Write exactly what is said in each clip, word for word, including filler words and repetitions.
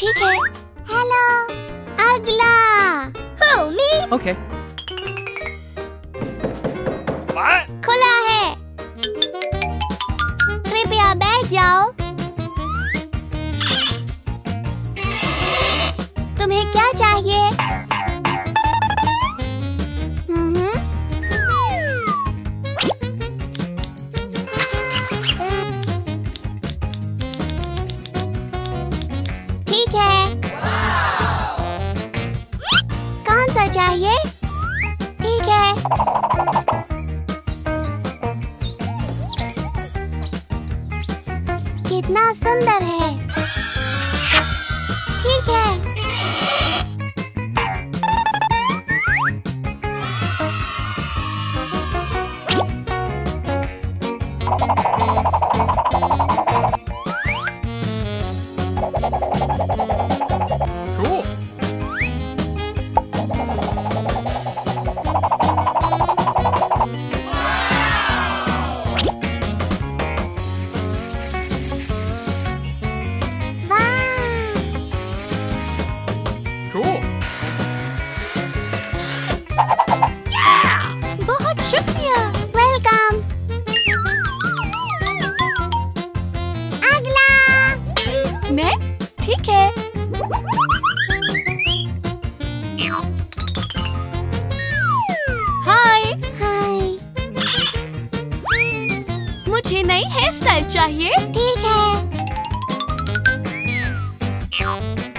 ठीक है। हेलो, अगला। हो मी। ओके। खुला है। कृपया बैठ जाओ। तुम्हें क्या चाहिए? ठीक है। कौन सा चाहिए? ठीक है। कितना सुंदर है। ठीक है। Cool. चाहिए? ठीक है।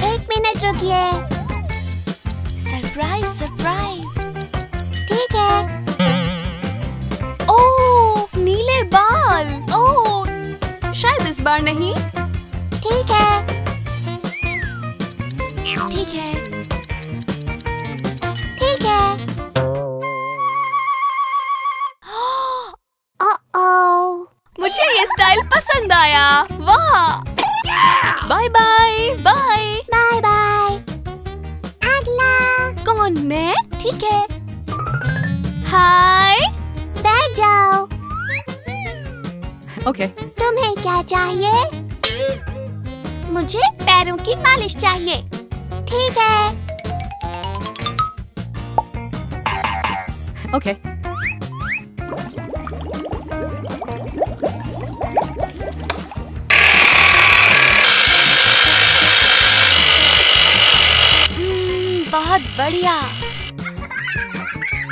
एक मिनट रुकिए। Surprise surprise. ठीक है। ओह, नीले बाल। ओह, शायद इस बार नहीं। ठीक है। ठीक है। ठीक है। मुझे ये स्टाइल पसंद आया। वाह! Bye bye bye bye bye. अगला। कौन, मैं? ठीक है। हाय, बैठ जाओ। ओके। तुम्हें क्या चाहिए? मुझे पैरों की मालिश चाहिए। ठीक है। ओके। बहुत बढ़िया,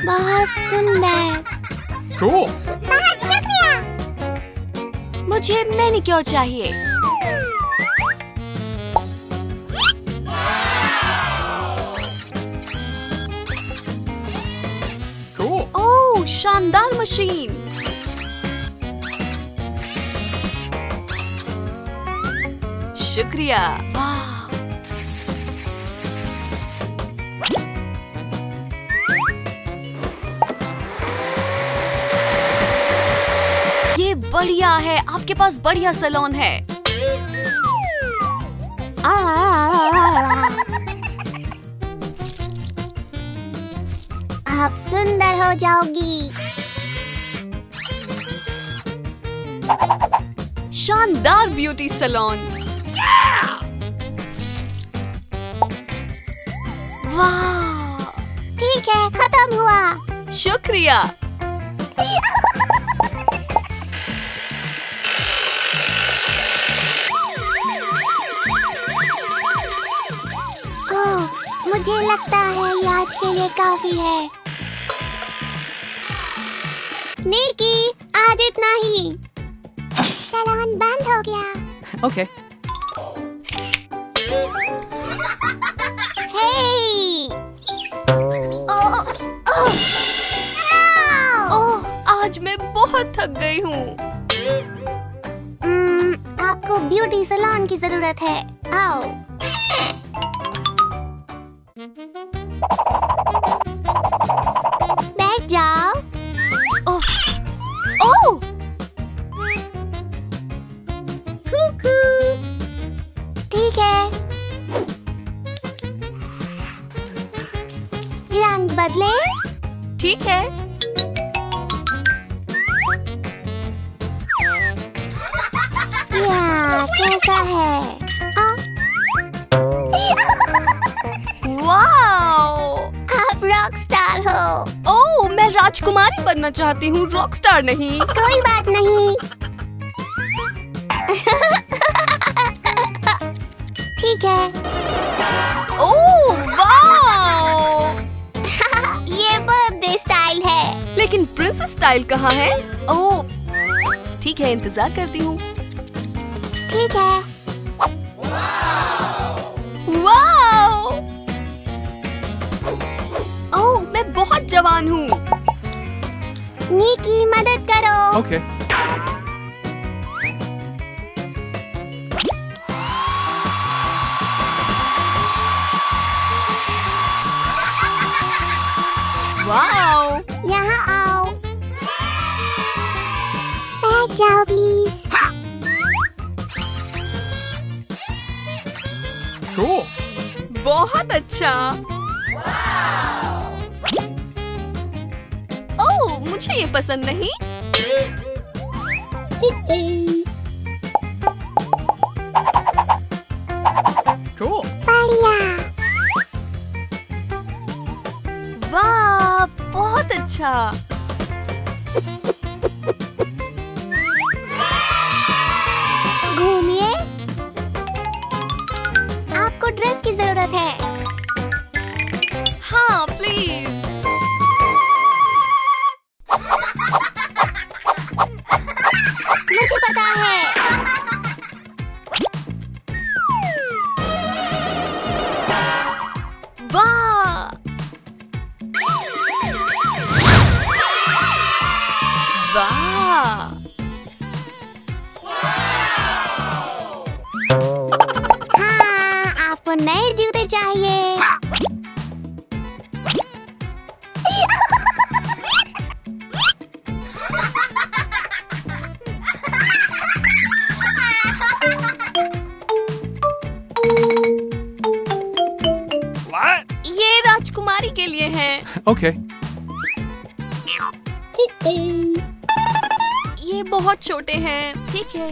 बहुत सुंदर। Cool. बहुत शुक्रिया। मुझे मैनिक्योर चाहिए। Cool. ओह, शानदार मशीन। शुक्रिया। वाह। बढ़िया है, आपके पास बढ़िया सैलून है। आ, आ, आ, आ। आप सुंदर हो जाओगी। शानदार ब्यूटी सैलून। वाह! ठीक है, खत्म हुआ। शुक्रिया। मुझे लगता है ये आज के लिए काफी है। निकी, आज इतना ही। सैलून बंद हो गया। ओके। हे! ओह, ओह, आज मैं बहुत थक गई हूँ। आपको ब्यूटी सैलून की जरूरत है। आओ। बैठ जाओ। ओह, ओह, कुकू। ठीक है। रंग बदले। ठीक है। या, कैसा है? आ? कुमारी बनना चाहती हूँ, रॉकस्टार नहीं। कोई बात नहीं। ठीक है। ओह वाह! ये बर्थडे स्टाइल है। लेकिन प्रिंसेस स्टाइल कहाँ है? ओह ठीक है, इंतजार करती हूँ। ठीक है। वाओ! ओह मैं बहुत जवान हूँ। निकी मदद करो। ओके। okay. wow. यहाँ आओ। बैठ जाओ प्लीज। cool. बहुत अच्छा। मुझे ये पसंद नहीं। बढ़िया। वाह बहुत अच्छा। घूमिए। आपको ड्रेस की जरूरत है। हाँ प्लीज। के लिए हैं। ओके। okay. ये बहुत छोटे हैं। ठीक है।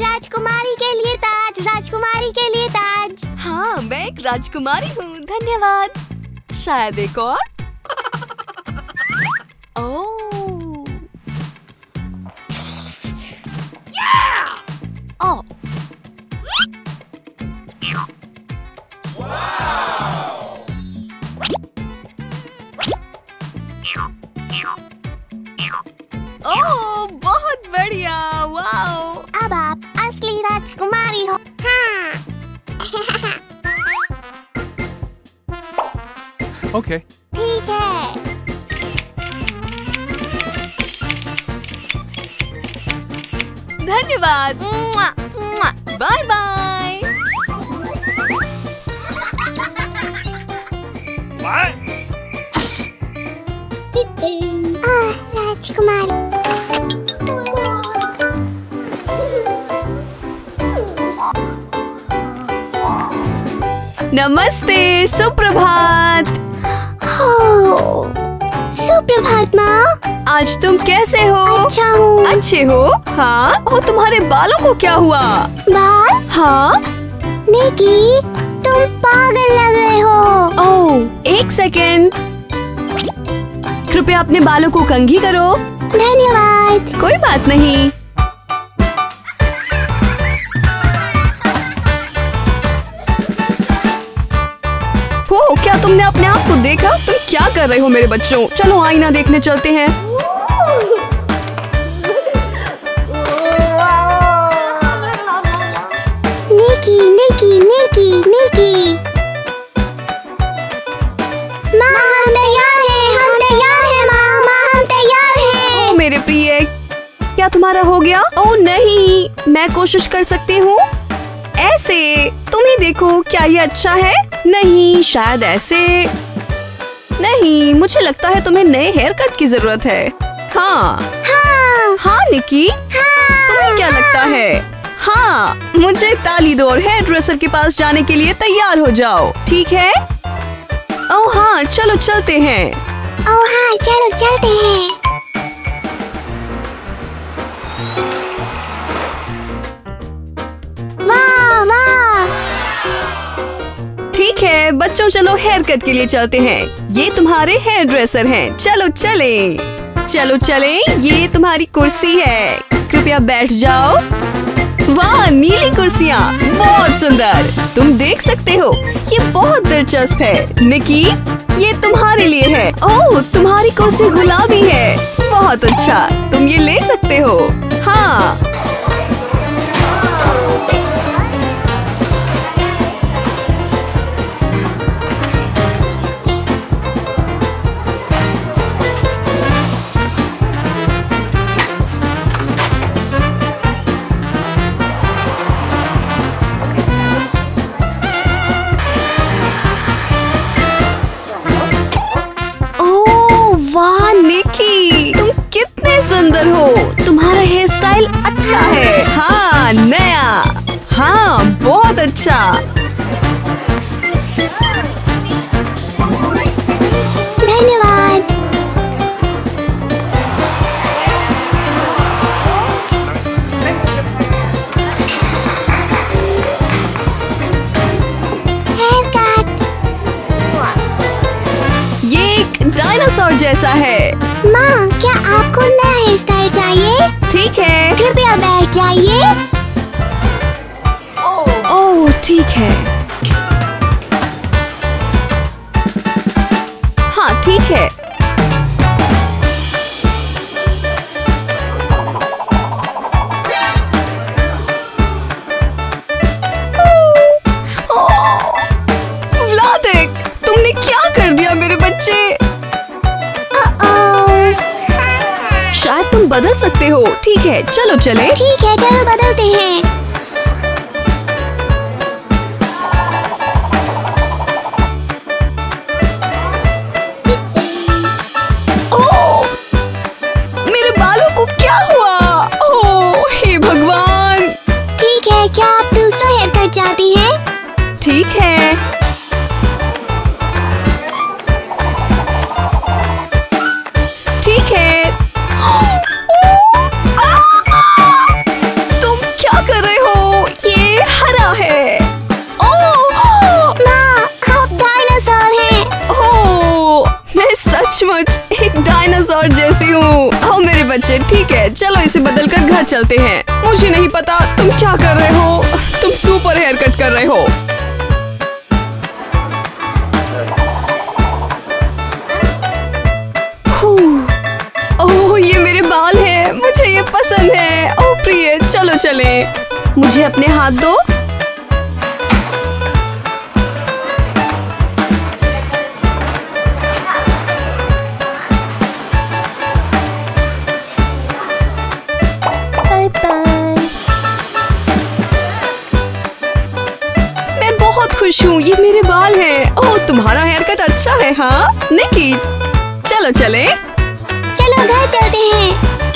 राजकुमारी के लिए ताज, राजकुमारी के लिए ताज। हाँ मैं एक राजकुमारी हूँ, धन्यवाद। शायद एक और। ओह राजकुमारी हो। हाँ। ओके। ठीक है। धन्यवाद। Bye bye. ओह राजकुमारी। नमस्ते, सुप्रभात। सुप्रभात माँ। आज तुम कैसे हो? अच्छा हूँ। अच्छे हो? हाँ। और तुम्हारे बालों को क्या हुआ? बाल? हाँ। निकी तुम पागल लग रहे हो। ओह एक सेकेंड, कृपया अपने बालों को कंघी करो। धन्यवाद। कोई बात नहीं। क्या तुमने अपने आप को देखा? तुम क्या कर रहे हो मेरे बच्चों? चलो आईना देखने चलते हैं। निकी, निकी, निकी, निकी। माँ हम तैयार हैं, हम तैयार हैं माँ, माँ हम तैयार हैं। ओ मेरे प्रिय, क्या तुम्हारा हो गया? ओ नहीं, मैं कोशिश कर सकती हूँ। ऐसे तुम ही देखो, क्या ये अच्छा है? नहीं, शायद ऐसे नहीं। मुझे लगता है तुम्हें नए हेयर कट की जरूरत है। हाँ हाँ, हाँ निकी। हाँ, तुम्हें क्या हाँ, लगता है? हाँ मुझे ताली दो और हेयर ड्रेसर के पास जाने के लिए तैयार हो जाओ। ठीक है। ओह हाँ चलो चलते हैं। ओह हाँ चलो चलते हैं। वाह वाह बच्चों चलो हेयर कट के लिए चलते हैं। ये तुम्हारे हेयर ड्रेसर हैं। चलो चले चलो चले। ये तुम्हारी कुर्सी है, कृपया बैठ जाओ। वाह नीली कुर्सियाँ बहुत सुंदर, तुम देख सकते हो। ये बहुत दिलचस्प है। निकी ये तुम्हारे लिए है। ओह तुम्हारी कुर्सी गुलाबी है, बहुत अच्छा, तुम ये ले सकते हो। हाँ सुंदर हो, तुम्हारा हेयर स्टाइल अच्छा है। हाँ नया, हाँ बहुत अच्छा। धन्यवाद। Haircut. ये एक डायनासोर जैसा है। माँ क्या आपको नया हेयर स्टाइल चाहिए? ठीक है, कृपया बैठ जाइए। ओह ठीक है, हाँ ठीक है। व्लादिक, तुमने क्या कर दिया मेरे बच्चे? बदल सकते हो। ठीक है चलो चले। ठीक है चलो बदलते हैं। ओह मेरे बालों को क्या हुआ? ओह हे भगवान। ठीक है, क्या आप दूसरा हेयर कट चाहती हैं? ठीक है। डायनासोर जैसी हूँ। ओ मेरे बच्चे ठीक है, चलो इसे बदलकर घर चलते हैं। मुझे नहीं पता तुम क्या कर रहे हो, तुम सुपर हेयर कट कर रहे हो। ओह ये मेरे बाल है, मुझे ये पसंद है। ओ प्रिय चलो चले। मुझे अपने हाथ दो। ये मेरे बाल हैं। ओह तुम्हारा हेयर कट अच्छा है। हाँ निकी चलो चले। चलो घर चलते हैं।